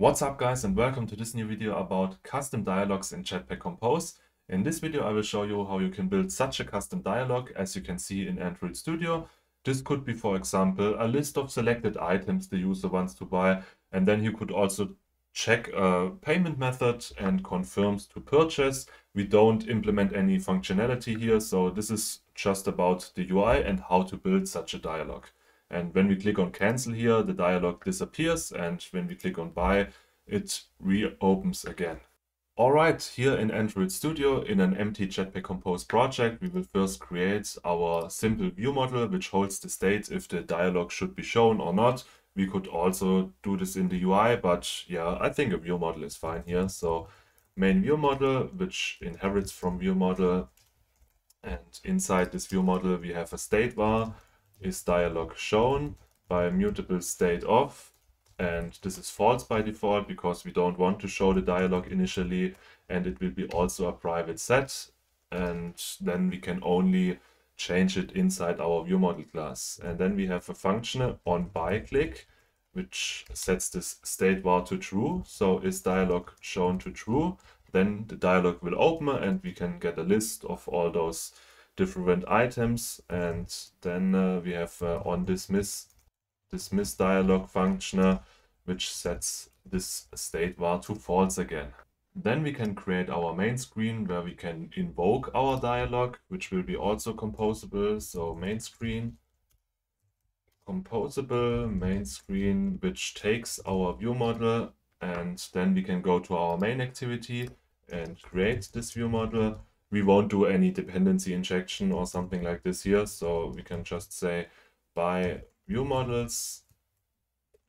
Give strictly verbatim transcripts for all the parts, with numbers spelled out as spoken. What's up guys, and welcome to this new video about custom dialogues in Jetpack Compose. In this video I will show you how you can build such a custom dialogue as you can see in Android Studio. This could be, for example, a list of selected items the user wants to buy, and then you could also check a payment method and confirms to purchase. We don't implement any functionality here, so this is just about the U I and how to build such a dialogue. And when we click on cancel here, the dialog disappears, and when we click on buy, it reopens again. All right, here in Android Studio, in an empty Jetpack Compose project, we will first create our simple view model, which holds the state if the dialog should be shown or not. We could also do this in the U I, but yeah, I think a view model is fine here. So main view model, which inherits from view model, and inside this view model, we have a state var. Is dialog shown by mutable state off, and this is false by default because we don't want to show the dialog initially, and it will be also a private set, and then we can only change it inside our view model class. And then we have a function on by click which sets this state var to true, so is dialog shown to true, then the dialog will open and we can get a list of all those different items. And then uh, we have uh, on dismiss dismiss dialog function which sets this state var to false again. Then we can create our main screen where we can invoke our dialog, which will be also composable. So main screen composable main screen which takes our view model, and then we can go to our main activity and create this view model. We won't do any dependency injection or something like this here, so we can just say buy view models,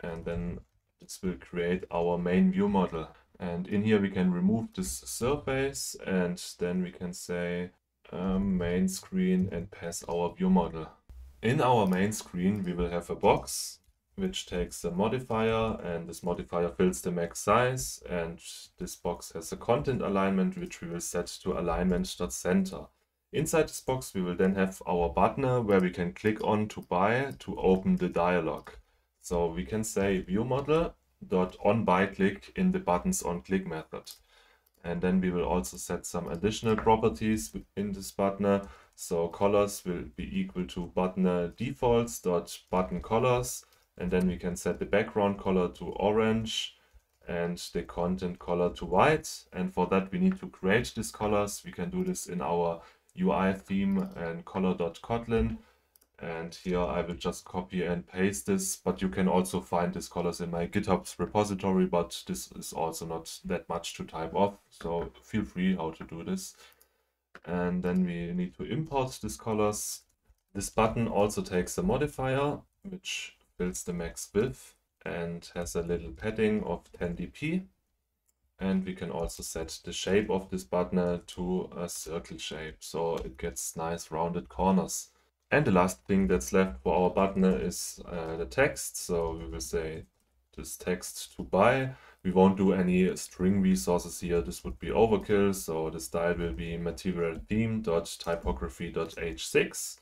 and then this will create our main view model. And in here we can remove this surface, and then we can say um, main screen and pass our view model. In our main screen we will have a box which takes a modifier, and this modifier fills the max size, and this box has a content alignment which we will set to alignment.center. Inside this box we will then have our button where we can click on to buy to open the dialog. So we can say view model dot on by click in the buttons on click method. And then we will also set some additional properties in this button. So colors will be equal to button defaults dot button colors. And then we can set the background color to orange and the content color to white. And for that, we need to create these colors. We can do this in our U I theme and color.kotlin. And here I will just copy and paste this, but you can also find these colors in my GitHub repository, but this is also not that much to type off. So feel free how to do this. And then we need to import these colors. This button also takes a modifier, which builds the max width and has a little padding of ten D P, and we can also set the shape of this button to a circle shape so it gets nice rounded corners. And the last thing that's left for our button is uh, the text. So we will say this text to buy. We won't do any string resources here, this would be overkill, so the style will be material theme.typography.h six.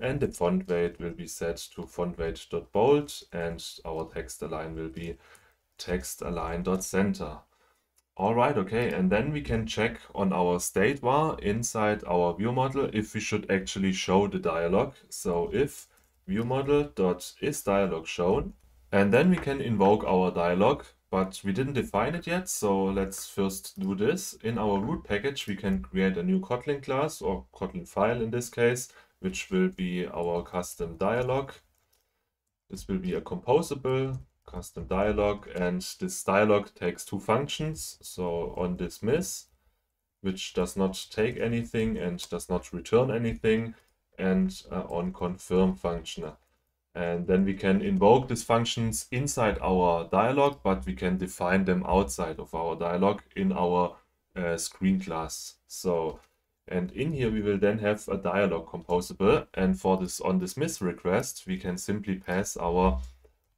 And the font weight will be set to font weight.bold, and our text align will be text align.center. All right, okay, and then we can check on our state var inside our view model if we should actually show the dialog. So if view model dot is dialog shown, and then we can invoke our dialog, but we didn't define it yet. So let's first do this. In our root package, we can create a new Kotlin class or Kotlin file in this case, which will be our custom dialog. This will be a composable custom dialog, and this dialog takes two functions. So on dismiss, which does not take anything and does not return anything, and uh, on confirm function. And then we can invoke these functions inside our dialog, but we can define them outside of our dialog in our uh, screen class. So and in here we will then have a dialog composable, and for this on dismiss request we can simply pass our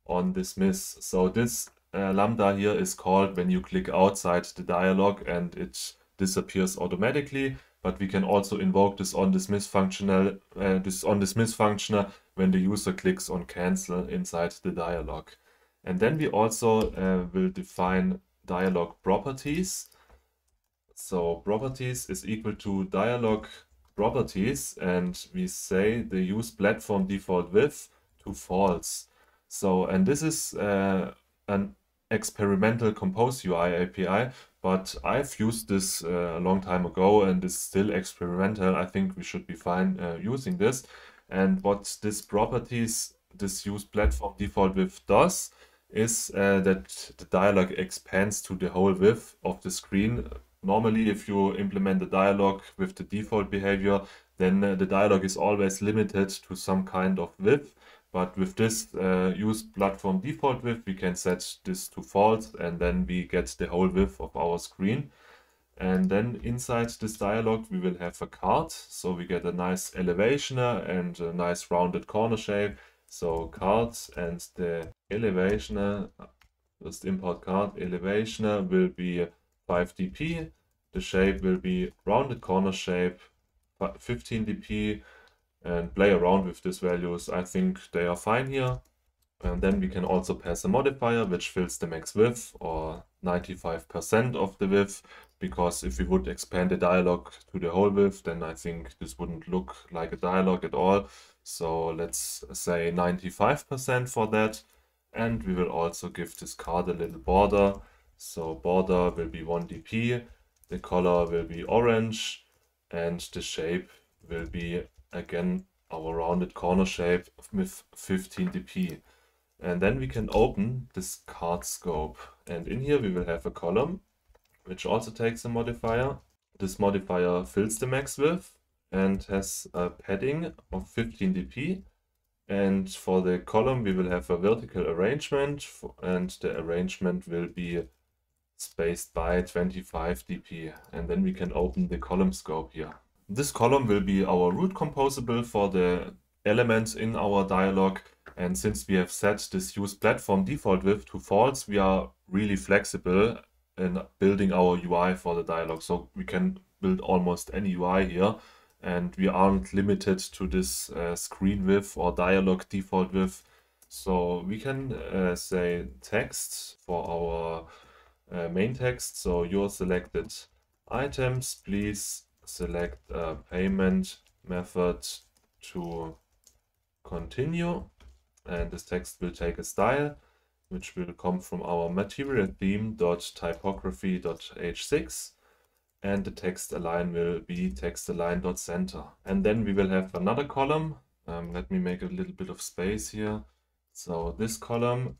on dismiss. So this uh, lambda here is called when you click outside the dialog and it disappears automatically, but we can also invoke this on dismiss functional uh, this on dismiss function when the user clicks on cancel inside the dialog. And then we also uh, will define dialog properties. So properties is equal to dialog properties, and we say the use platform default width to false. So, and this is uh, an experimental Compose U I A P I, but I've used this uh, a long time ago and it's still experimental. I think we should be fine uh, using this. And what this properties, this use platform default width does is uh, that the dialog expands to the whole width of the screen. Normally, if you implement the dialog with the default behavior, then uh, the dialog is always limited to some kind of width. But with this uh, use platform default width, we can set this to false, and then we get the whole width of our screen. And then inside this dialog, we will have a card. So we get a nice elevationer and a nice rounded corner shape. So card and the elevationer, just import card, elevationer will be five D P. The shape will be rounded corner shape, fifteen D P, and play around with these values. I think they are fine here. And then we can also pass a modifier which fills the max width or ninety-five percent of the width, because if we would expand the dialog to the whole width, then I think this wouldn't look like a dialog at all. So let's say ninety-five percent for that. And we will also give this card a little border. So border will be one D P, the color will be orange, and the shape will be again our rounded corner shape with fifteen D P. And then we can open this card scope, and in here we will have a column which also takes a modifier. This modifier fills the max width and has a padding of fifteen D P. And for the column we will have a vertical arrangement, and the arrangement will be spaced by twenty-five D P. And then we can open the column scope here. This column will be our root composable for the elements in our dialog. And since we have set this use platform default width to false, we are really flexible in building our U I for the dialog. So we can build almost any U I here, and we aren't limited to this uh, screen width or dialog default width. So we can uh, say text for our uh, main text. So your selected items, please select a payment method to continue, and this text will take a style which will come from our material theme dot typography dot h six, and the text align will be text align dot center. And then we will have another column. Um, let me make a little bit of space here. So this column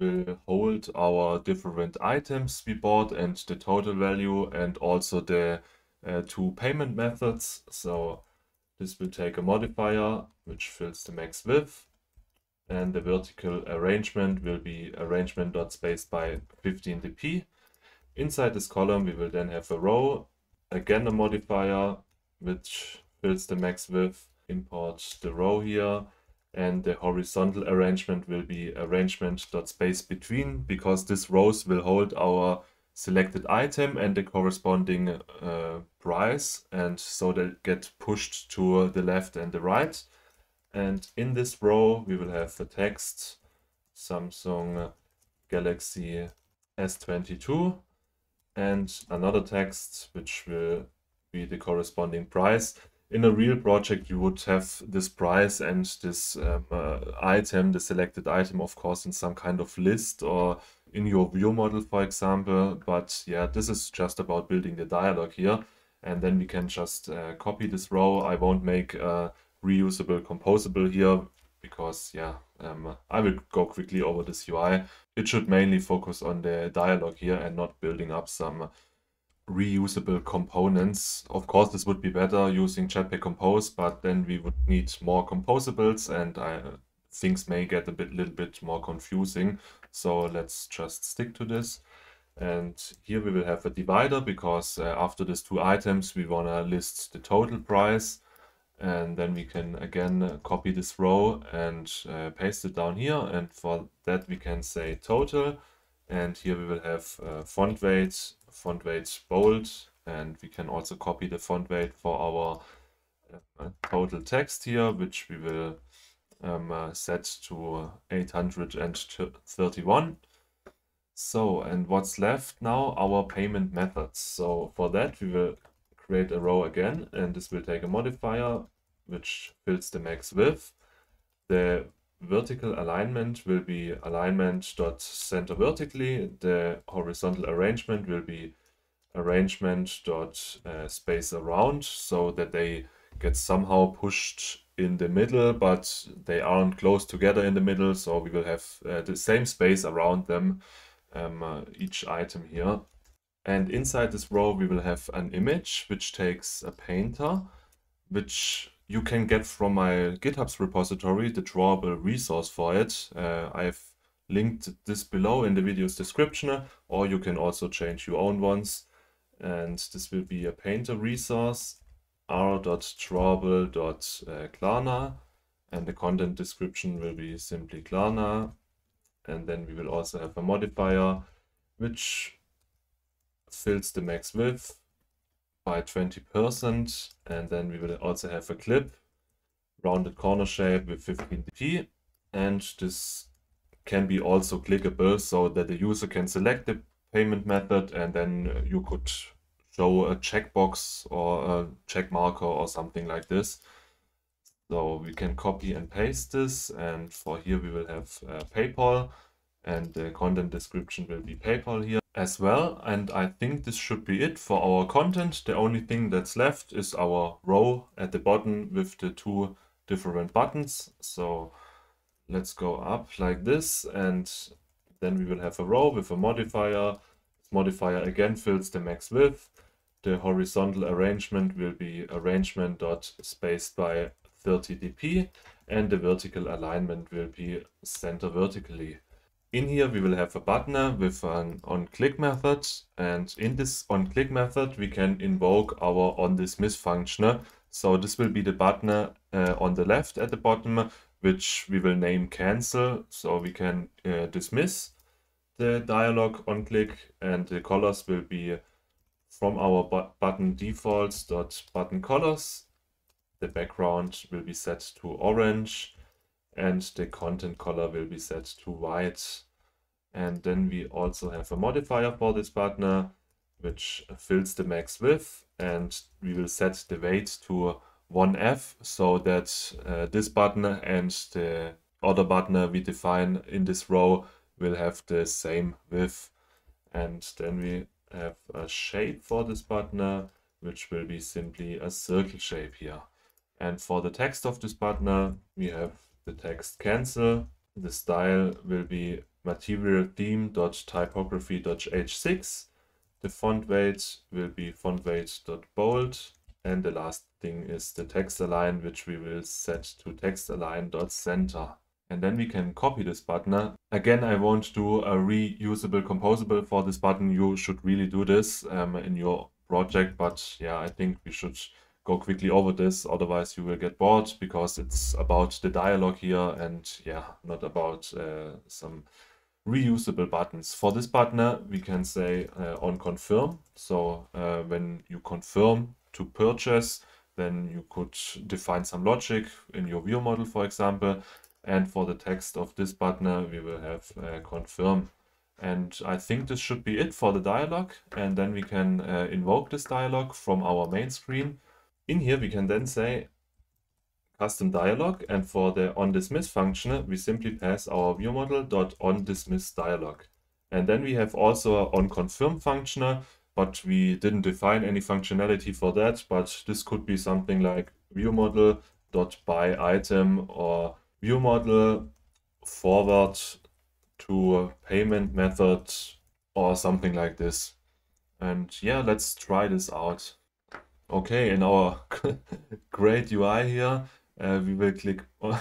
will hold our different items we bought and the total value, and also the Uh, two payment methods. So this will take a modifier which fills the max width, and the vertical arrangement will be arrangement.spaced by fifteen D P. Inside this column we will then have a row, again a modifier which fills the max width, import the row here, and the horizontal arrangement will be arrangement.space between, because these rows will hold our selected item and the corresponding uh, price, and so they get pushed to the left and the right. And in this row we will have the text Samsung Galaxy S twenty-two, and another text which will be the corresponding price. In a real project you would have this price and this um, uh, item, the selected item, of course, in some kind of list or in your view model, for example. But yeah, this is just about building the dialog here. And then we can just uh, copy this row. I won't make a reusable composable here because yeah, um, I will go quickly over this U I. It should mainly focus on the dialog here and not building up some reusable components. Of course, this would be better using Jetpack Compose, but then we would need more composables, and I things may get a bit little bit more confusing. So let's just stick to this. And here we will have a divider, because uh, after these two items we want to list the total price. And then we can again copy this row and uh, paste it down here, and for that we can say total. And here we will have uh, font weight, font weight bold, and we can also copy the font weight for our uh, total text here, which we will um, uh, set to eight hundred thirty-one. So, and what's left now? Our payment methods. So for that, we will create a row again, and this will take a modifier which fills the max width. The vertical alignment will be alignment dot center vertically. The horizontal arrangement will be arrangement dot uh, space around, so that they get somehow pushed in the middle, but they aren't close together in the middle. So we will have uh, the same space around them, um, uh, each item here. And inside this row, we will have an image which takes a painter, which you can get from my GitHub's repository, the drawable resource for it. Uh, I've linked this below in the video's description, or you can also change your own ones. And this will be a painter resource, r dot drawable dot klarna, and the content description will be simply Klarna. And then we will also have a modifier which fills the max width by twenty percent, and then we will also have a clip, rounded corner shape with fifteen D P, and this can be also clickable so that the user can select the payment method, and then you could show a checkbox or a check marker or something like this. So we can copy and paste this, and for here we will have uh, PayPal, and the content description will be PayPal here as well. And I think this should be it for our content. The only thing that's left is our row at the bottom with the two different buttons. So let's go up like this, and then we will have a row with a modifier. This modifier again fills the max width. The horizontal arrangement will be arrangement dot spaced by thirty D P, and the vertical alignment will be center vertically. In here we will have a button with an on-click method, and in this on-click method we can invoke our on-dismiss function. So this will be the button uh, on the left at the bottom, which we will name cancel, so we can uh, dismiss the dialog on-click, and the colors will be from our bu button defaults dot button colors. The background will be set to orange, and the content color will be set to white. And then we also have a modifier for this button, which fills the max width, and we will set the weight to one F, so that uh, this button and the other button we define in this row will have the same width. And then we have a shape for this button, which will be simply a circle shape here. And for the text of this button, we have the text cancel. The style will be material theme dot typography dot h six. The font weight will be font weight dot bold. And the last thing is the text align, which we will set to text align dot center. And then we can copy this button. Again, I won't do a reusable composable for this button. You should really do this um, in your project, but yeah, I think we should go quickly over this, otherwise you will get bored, because it's about the dialogue here and yeah, not about uh, some reusable buttons. For this button we can say uh, on confirm, so uh, when you confirm to purchase, then you could define some logic in your view model, for example. And for the text of this button we will have uh, confirm. And I think this should be it for the dialog, and then we can uh, invoke this dialog from our main screen. In here we can then say custom dialog, and for the onDismiss function we simply pass our view model dot onDismiss dialog. And then we have also an onConfirm function, but we didn't define any functionality for that, but this could be something like view model dot by item, or view model forward to payment method, or something like this. And yeah, let's try this out. Okay, in our great U I here, uh, we will click on,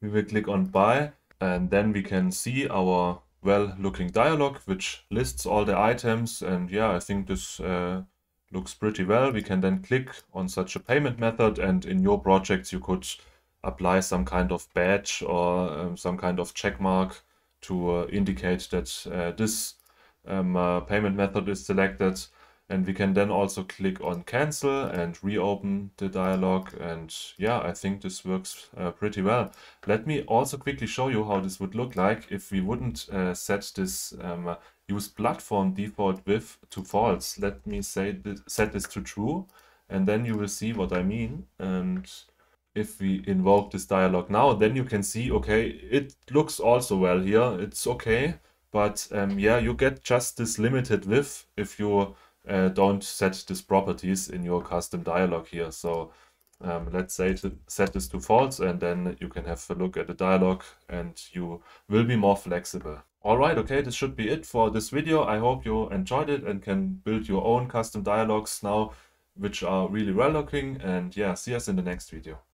we will click on buy, and then we can see our well-looking dialog, which lists all the items. And yeah, I think this uh, looks pretty well. We can then click on such a payment method, and in your projects you could apply some kind of badge or um, some kind of check mark to uh, indicate that uh, this um, uh, payment method is selected. And we can then also click on cancel and reopen the dialog. And yeah, I think this works uh, pretty well. Let me also quickly show you how this would look like if we wouldn't uh, set this um, use platform default width to false. Let me say this, set this to true, and then you will see what I mean. And if we invoke this dialog now, then you can see, okay, it looks also well here. It's okay. But um, yeah, you get just this limited width if you Uh, don't set these properties in your custom dialog here. So um, let's say to set this to false, and then you can have a look at the dialog and you will be more flexible. All right, okay, this should be it for this video. I hope you enjoyed it and can build your own custom dialogs now, which are really well looking. And yeah, see us in the next video.